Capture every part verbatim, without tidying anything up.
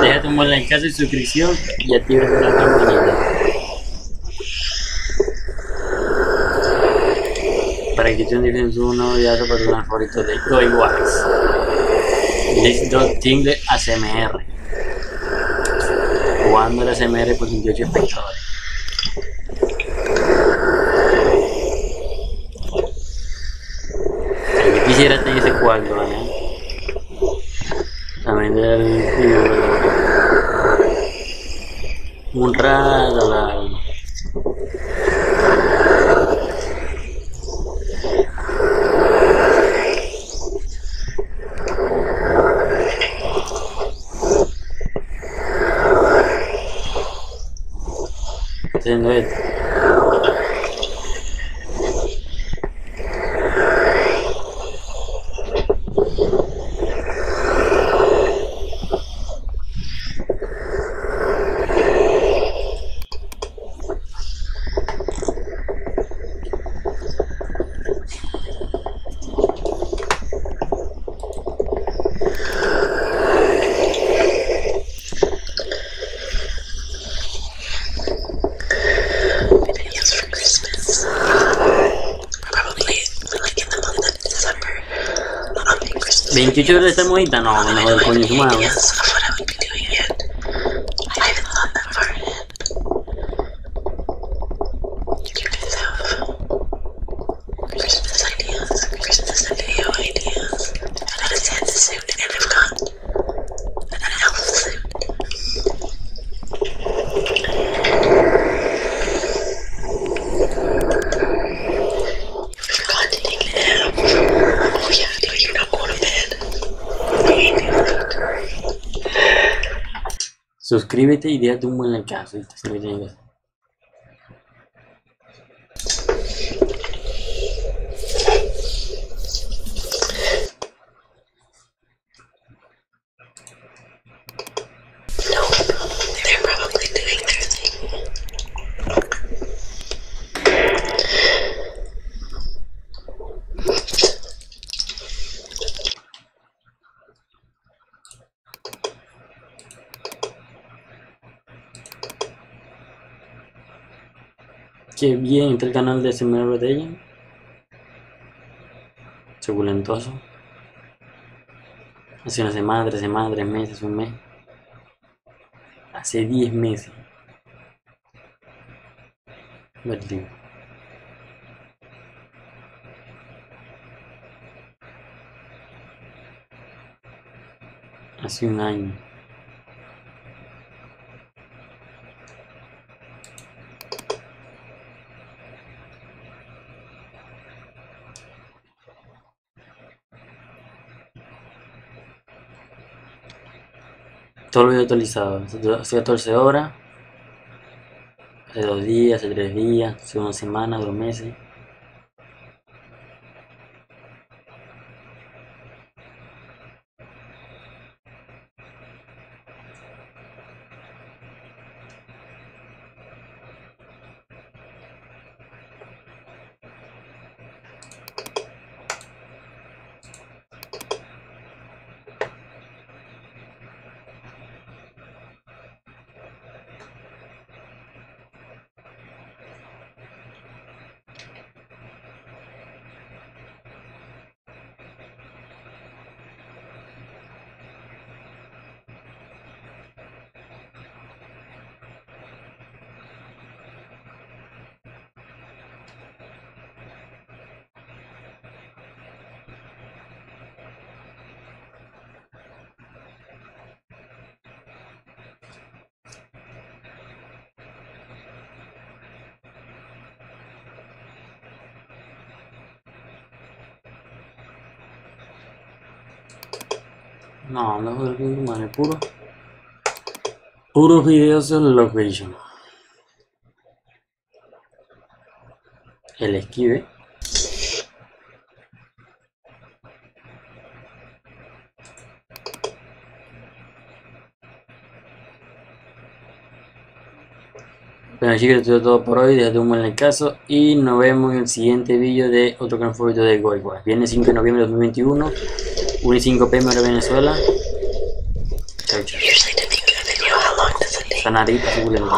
Deja tu me like y suscripción y activa la campanita para que te envíen un nuevo video sobre tu canal favorito de Goywaz. This Dot Tingler A S M R, jugando el A S M R por veintiocho espectadores. Yo quisiera tener ese cuadro, ¿no? También el un rato largo. Haciendo esto. veintiocho horas estamos ahí, no, no, no, coño, su madre. Suscríbete y déjate un buen like y te suscribes. Que bien, entra el canal de A S M R de ella. Suculentoso. Hace una semana, tres semanas, tres meses, un mes. Hace diez meses. Vertigo. Hace un año. Todo lo video actualizado, hace catorce horas, hace dos días, hace tres días, hace una semana, dos meses. No, no es el humano, es puro. Puros videos sobre location. El esquive. Bueno chicos, esto es todo por hoy, dejad un buen like caso y nos vemos en el siguiente vídeo de otro canal favorito de Goywaz. Viene cinco de noviembre de dos mil veintiuno, una y cinco pm hora Venezuela. Chao chao. Sanadita suculenta.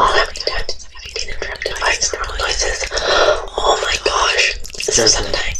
Oh my gosh, this is something.